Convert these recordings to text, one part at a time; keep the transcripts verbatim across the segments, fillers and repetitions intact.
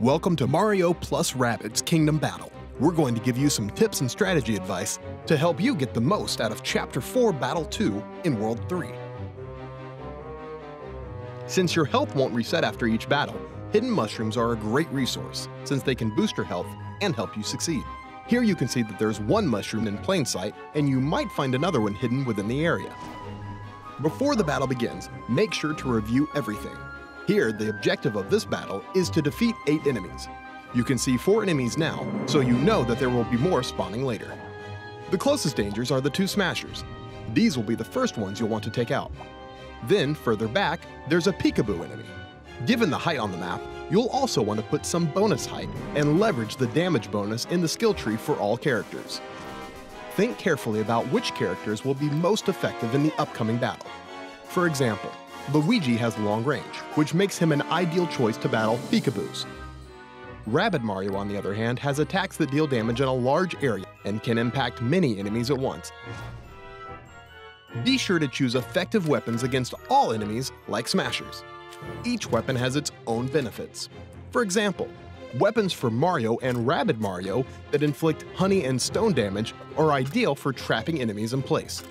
Welcome to Mario plus Rabbids Kingdom Battle. We're going to give you some tips and strategy advice to help you get the most out of Chapter four Battle two in World three. Since your health won't reset after each battle, hidden mushrooms are a great resource since they can boost your health and help you succeed. Here you can see that there's one mushroom in plain sight, and you might find another one hidden within the area. Before the battle begins, make sure to review everything. Here, the objective of this battle is to defeat eight enemies. You can see four enemies now, so you know that there will be more spawning later. The closest dangers are the two smashers. These will be the first ones you'll want to take out. Then, further back, there's a peekaboo enemy. Given the height on the map, you'll also want to put some bonus height and leverage the damage bonus in the skill tree for all characters. Think carefully about which characters will be most effective in the upcoming battle. For example, Luigi has long range, which makes him an ideal choice to battle peekaboos. Rabbid Mario, on the other hand, has attacks that deal damage in a large area and can impact many enemies at once. Be sure to choose effective weapons against all enemies, like smashers. Each weapon has its own benefits. For example, weapons for Mario and Rabbid Mario that inflict honey and stone damage are ideal for trapping enemies in place.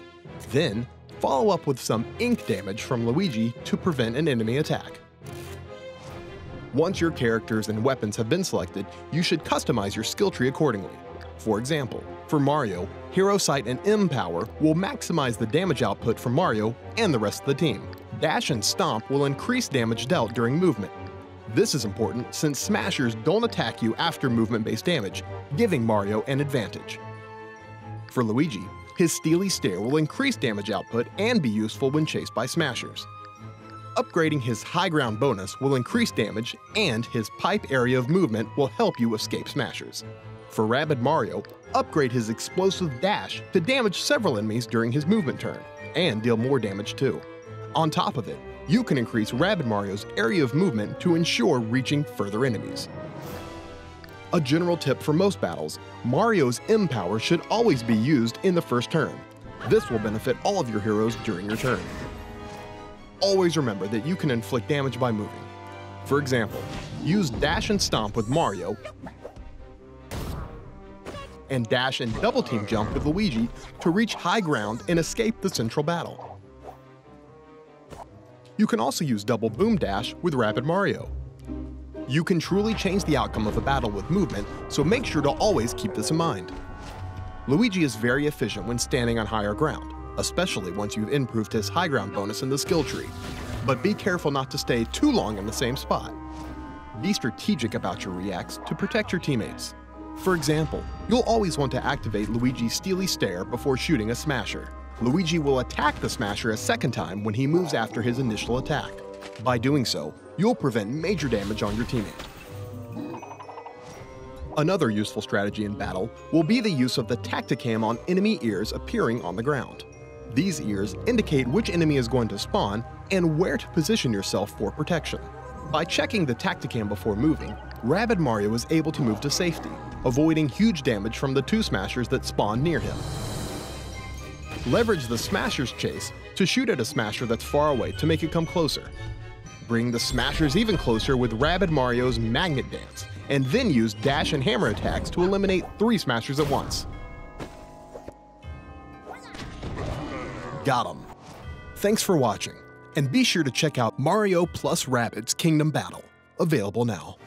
Then, follow up with some ink damage from Luigi to prevent an enemy attack. Once your characters and weapons have been selected, you should customize your skill tree accordingly. For example, for Mario, Hero Sight and M-Power will maximize the damage output for Mario and the rest of the team. Dash and Stomp will increase damage dealt during movement. This is important since smashers don't attack you after movement-based damage, giving Mario an advantage. For Luigi, his Steely Stare will increase damage output and be useful when chased by smashers. Upgrading his High Ground bonus will increase damage, and his Pipe Area of Movement will help you escape smashers. For Rabbid Mario, upgrade his Explosive Dash to damage several enemies during his movement turn, and deal more damage too. On top of it, you can increase Rabbid Mario's area of movement to ensure reaching further enemies. A general tip for most battles, Mario's M-Power should always be used in the first turn. This will benefit all of your heroes during your turn. Always remember that you can inflict damage by moving. For example, use Dash and Stomp with Mario, and Dash and Double Team Jump with Luigi to reach high ground and escape the central battle. You can also use Double Boom Dash with Rabbid Mario. You can truly change the outcome of a battle with movement, so make sure to always keep this in mind. Luigi is very efficient when standing on higher ground, especially once you've improved his high ground bonus in the skill tree. But be careful not to stay too long in the same spot. Be strategic about your reacts to protect your teammates. For example, you'll always want to activate Luigi's Steely Stare before shooting a smasher. Luigi will attack the smasher a second time when he moves after his initial attack. By doing so, you'll prevent major damage on your teammate. Another useful strategy in battle will be the use of the Tacticam on enemy ears appearing on the ground. These ears indicate which enemy is going to spawn and where to position yourself for protection. By checking the Tacticam before moving, Rabbid Mario is able to move to safety, avoiding huge damage from the two smashers that spawn near him. Leverage the smasher's chase to shoot at a smasher that's far away to make it come closer. Bring the smashers even closer with Rabbid Mario's Magnet Dance, and then use dash and hammer attacks to eliminate three smashers at once. Got 'em. Thanks for watching, and be sure to check out Mario plus Rabbids Kingdom Battle, available now.